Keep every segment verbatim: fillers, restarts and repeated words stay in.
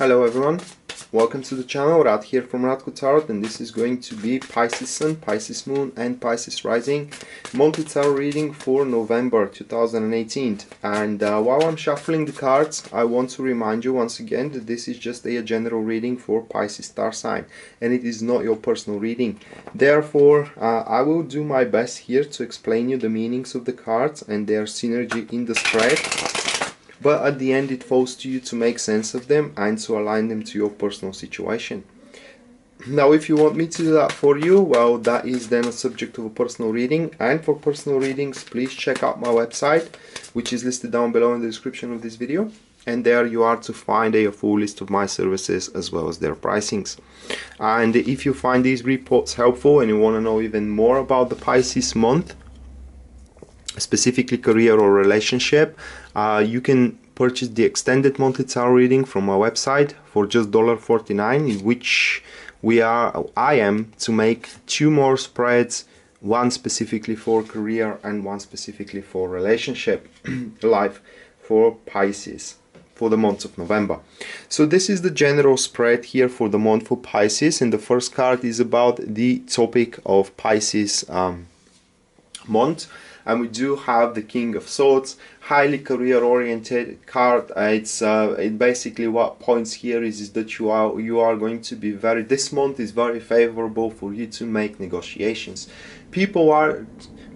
Hello everyone, welcome to the channel. Rad here from Radko Tarot, and this is going to be Pisces Sun, Pisces Moon and Pisces Rising multi-tarot reading for November two thousand eighteen. And uh, while I'm shuffling the cards, I want to remind you once again that this is just a general reading for Pisces star sign and it is not your personal reading. Therefore, uh, I will do my best here to explain you the meanings of the cards and their synergy in the spread. But at the end it falls to you to make sense of them and to align them to your personal situation. Now if you want me to do that for you, well, that is then a subject of a personal reading, and for personal readings please check out my website, which is listed down below in the description of this video, and there you are to find a full list of my services as well as their pricings. And if you find these reports helpful and you want to know even more about the Pisces month, specifically career or relationship, uh, you can purchase the extended monthly tarot reading from my website for just one dollar forty-nine, in which we are, I am to make two more spreads, one specifically for career and one specifically for relationship life for Pisces for the month of November. So this is the general spread here for the month for Pisces, and the first card is about the topic of Pisces um, month. And we do have the King of Swords, highly career-oriented card. Uh, it's uh, it basically what points here is, is that you are you are going to be very. This month is very favorable for you to make negotiations. People are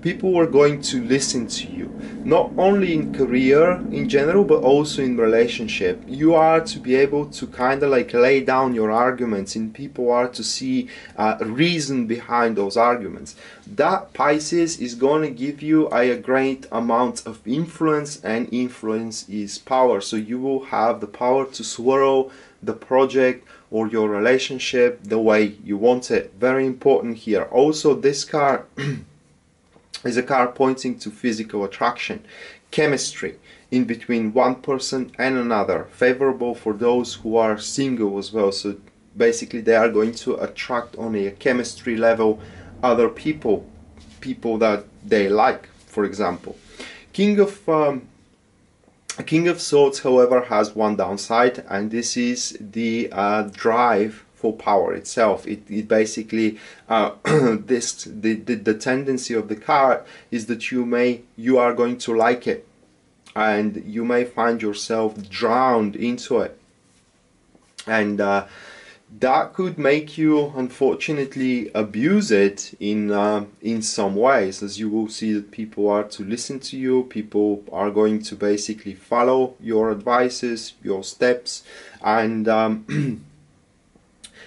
people are going to listen to you, not only in career in general, but also in relationship. You are to be able to kind of like lay down your arguments, and people are to see uh, reason behind those arguments. That Pisces is going to give you a great amount of influence, and influence is power. So you will have the power to swirl the project or your relationship the way you want it. Very important here. Also, this card is a card pointing to physical attraction, chemistry in between one person and another, favorable for those who are single as well. So basically they are going to attract on a chemistry level other people, people that they like, for example. King of um, King of Swords, however, has one downside, and this is the uh, drive for power itself. It, it basically uh, this the, the the tendency of the card is that you may you are going to like it, and you may find yourself drowned into it, and uh, that could make you unfortunately abuse it in uh, in some ways, as you will see that people are to listen to you, people are going to basically follow your advices, your steps, and um,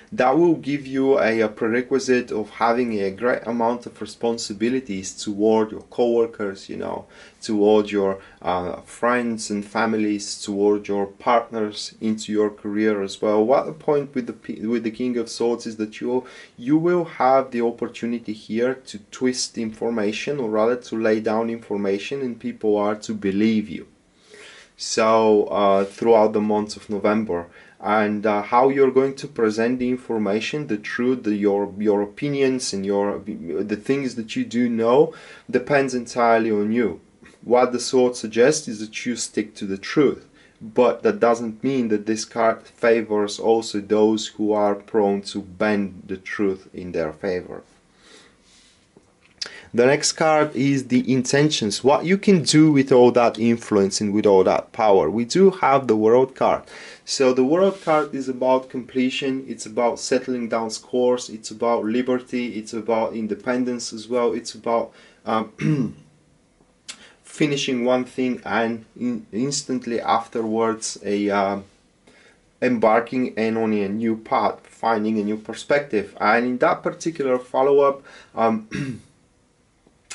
that will give you a, a prerequisite of having a great amount of responsibilities toward your co-workers, you know, toward your uh, friends and families, toward your partners, into your career as well. What the point with the with the King of Swords is that you you will have the opportunity here to twist information, or rather to lay down information, and people are to believe you. So uh, throughout the month of November, and uh, how you're going to present the information, the truth, the, your your opinions and your the things that you do know depends entirely on you. What the sword suggests is that you stick to the truth, but that doesn't mean that this card favors also those who are prone to bend the truth in their favor. The next card is the intentions, what you can do with all that influence and with all that power. We do have the World card. So the World card is about completion, it's about settling down scores, it's about liberty, it's about independence as well, it's about um, finishing one thing and in instantly afterwards a uh, embarking and on a new path, finding a new perspective. And in that particular follow-up, um,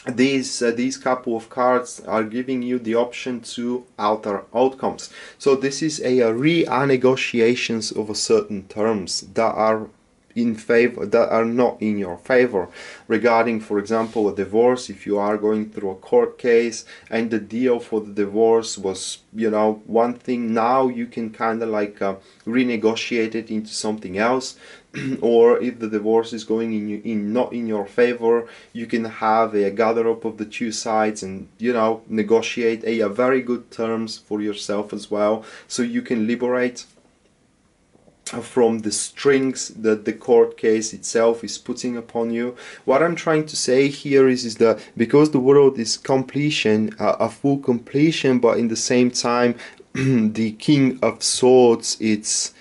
These, uh, these couple of cards are giving you the option to alter outcomes. So this is a, a renegotiations of a certain terms that are in favor, that are not in your favor, regarding, for example, a divorce. If you are going through a court case and the deal for the divorce was, you know, one thing, now you can kind of like uh, renegotiate it into something else. Or if the divorce is going in, you, in not in your favor, you can have a gather up of the two sides and, you know, negotiate a, a very good terms for yourself as well, so you can liberate from the strings that the court case itself is putting upon you. What I'm trying to say here is, is that because the world is completion, uh, a full completion, but in the same time the King of Swords, it's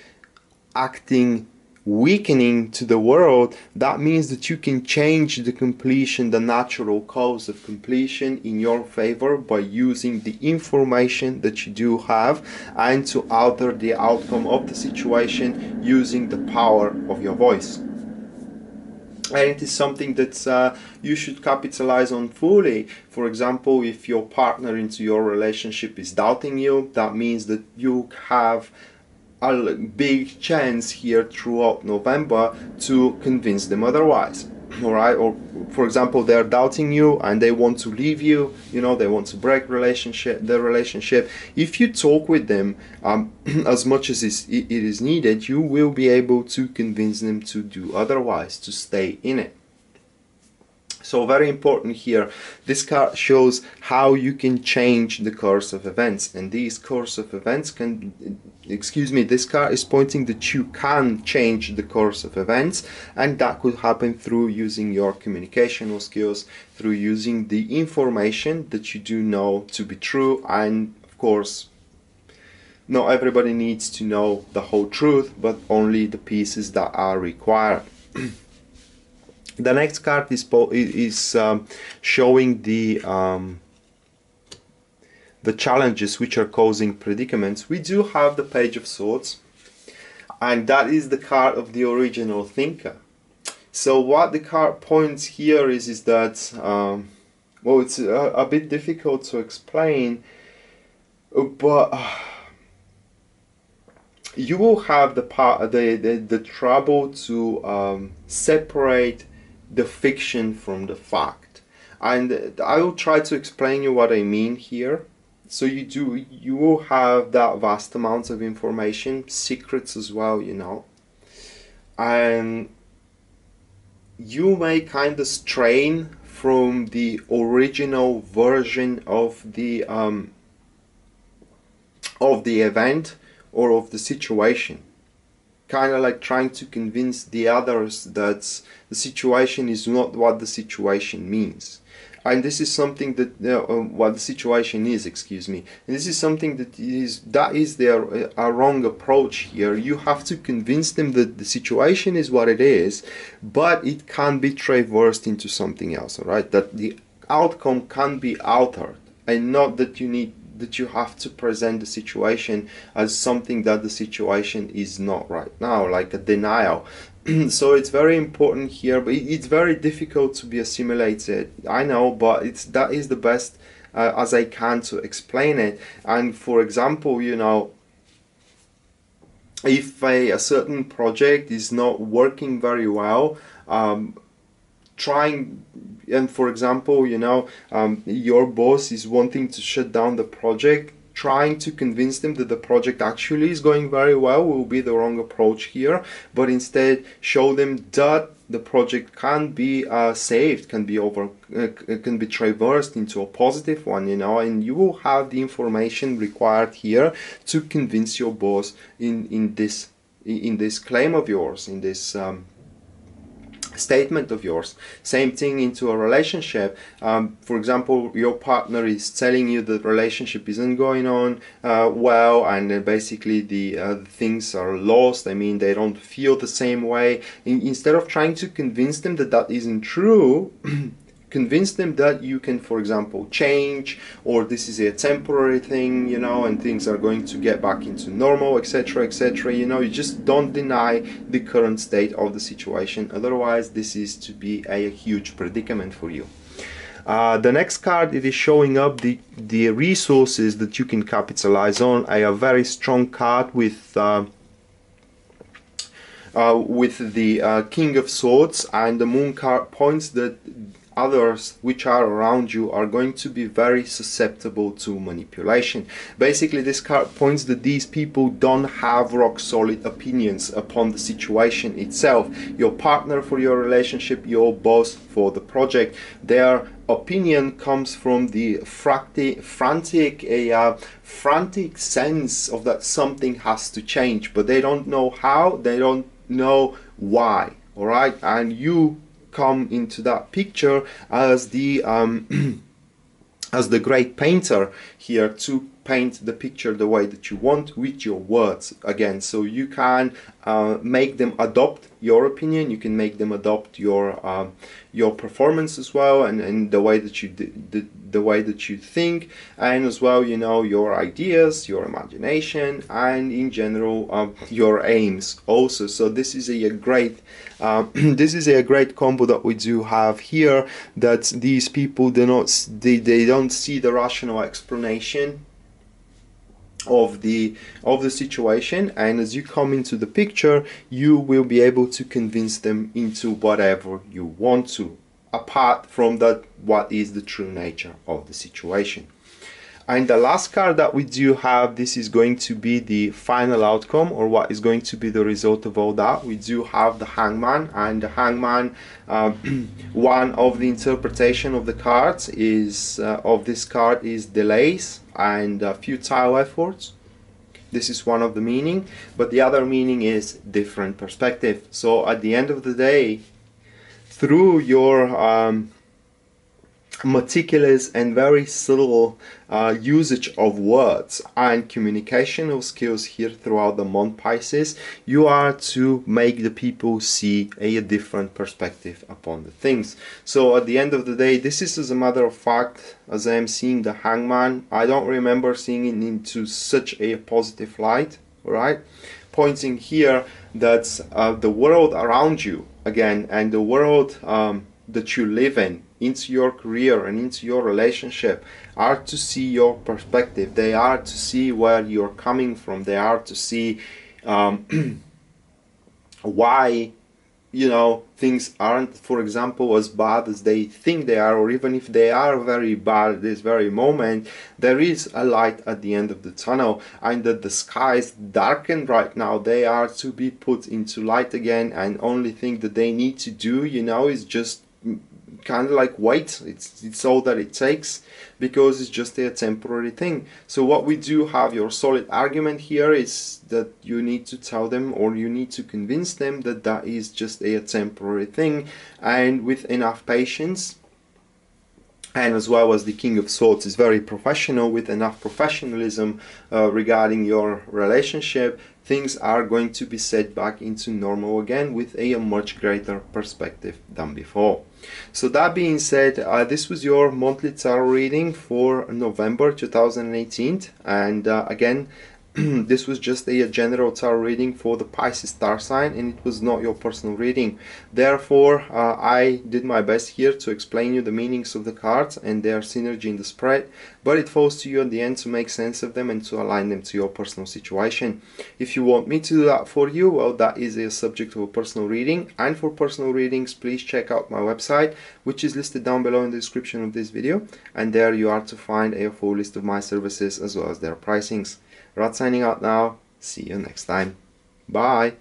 acting weakening to the world, that means that you can change the completion, the natural cause of completion, in your favor by using the information that you do have, and to alter the outcome of the situation using the power of your voice. And it is something that uh, you should capitalize on fully. For example, if your partner into your relationship is doubting you, that means that you have a big chance here throughout November to convince them otherwise. All right, or for example, they're doubting you and they want to leave you, you know, they want to break relationship their relationship. If you talk with them um, as much as is, it is needed, you will be able to convince them to do otherwise, to stay in it. So very important here, this card shows how you can change the course of events, and these course of events can, excuse me, this card is pointing that you can change the course of events, and that could happen through using your communicational skills, through using the information that you do know to be true. And of course, not everybody needs to know the whole truth, but only the pieces that are required. The next card is po is um, showing the um, the challenges which are causing predicaments. We do have the Page of Swords, and that is the card of the original thinker. So what the card points here is is that um, well, it's a, a bit difficult to explain, but uh, you will have the part the, the the trouble to um, separate the fiction from the fact, and I will try to explain you what I mean here. So you do you will have that vast amounts of information, secrets as well, you know, and you may kind of strain from the original version of the um, of the event or of the situation, kind of like trying to convince the others that the situation is not what the situation means, and this is something that uh, what the situation is, excuse me, and this is something that is that is their uh, a wrong approach here. You have to convince them that the situation is what it is, but it can be traversed into something else, all right, that the outcome can be altered, and not that you need that you have to present the situation as something that the situation is not right now, like a denial. So it's very important here, but it's very difficult to be assimilated, I know, but it's that is the best uh, as I can to explain it. And for example, you know, if a, a certain project is not working very well, um, trying and for example, you know, um, your boss is wanting to shut down the project, trying to convince them that the project actually is going very well will be the wrong approach here, but instead show them that the project can be uh, saved, can be over, uh, can be traversed into a positive one, you know, and you will have the information required here to convince your boss in, in, this, in this claim of yours, in this um, statement of yours. Same thing into a relationship. Um, for example, your partner is telling you that relationship isn't going on uh, well, and uh, basically the uh, things are lost. I mean, they don't feel the same way. In instead of trying to convince them that that isn't true, convince them that you can, for example, change, or this is a temporary thing, you know, and things are going to get back into normal, etc, etc, you know. You just don't deny the current state of the situation, otherwise this is to be a huge predicament for you. Uh, the next card, it is showing up the the resources that you can capitalize on. A very strong card with uh, uh, with the uh, King of Swords, and the Moon card points that others which are around you are going to be very susceptible to manipulation. Basically, this card points that these people don't have rock solid opinions upon the situation itself. Your partner for your relationship, your boss for the project, their opinion comes from the fracti, frantic a uh, frantic sense of that something has to change, but they don't know how, they don't know why. All right, and you come into that picture as the um, as the great painter here to paint the picture the way that you want with your words again. So you can uh, make them adopt your opinion, you can make them adopt your uh, your performance as well, and, and the way that you the, the way that you think, and as well, you know, your ideas, your imagination, and in general uh, your aims also. So this is a great uh, this is a great combo that we do have here, that these people do not they, they don't see the rational explanation of the of the situation, and as you come into the picture you will be able to convince them into whatever you want to, apart from that what is the true nature of the situation. And the last card that we do have, this is going to be the final outcome, or what is going to be the result of all that. We do have the Hangman, and the Hangman, uh, one of the interpretation of the cards is uh, of this card is delays and uh, futile efforts. This is one of the meaning, but the other meaning is different perspective. So at the end of the day, through your um, meticulous and very subtle uh, usage of words and communicational skills here throughout the month, Pisces, you are to make the people see a different perspective upon the things. So at the end of the day, this is, as a matter of fact, as I am seeing the Hangman, I don't remember seeing it into such a positive light, right? Pointing here that uh, the world around you again, and the world um, that you live in, into your career and into your relationship, are to see your perspective. They are to see where you're coming from. They are to see um, why, you know, things aren't, for example, as bad as they think they are, or even if they are very bad at this very moment, there is a light at the end of the tunnel, and that the skies darkened right now, they are to be put into light again, and only thing that they need to do, you know, is just kind of like wait. It's it's all that it takes, because it's just a temporary thing. So what we do have, your solid argument here is that you need to tell them, or you need to convince them, that that is just a temporary thing, and with enough patience, and as well as the King of Swords is very professional, with enough professionalism uh, regarding your relationship, things are going to be set back into normal again with a much greater perspective than before. So that being said, uh, this was your monthly tarot reading for November two thousand eighteen, and uh, again, this was just a general tarot reading for the Pisces star sign, and it was not your personal reading. Therefore, uh, I did my best here to explain you the meanings of the cards and their synergy in the spread, but it falls to you at the end to make sense of them and to align them to your personal situation. If you want me to do that for you, well, that is a subject of a personal reading, and for personal readings, please check out my website, which is listed down below in the description of this video, and there you are to find a full list of my services as well as their pricings. Rad signing out now. See you next time. Bye.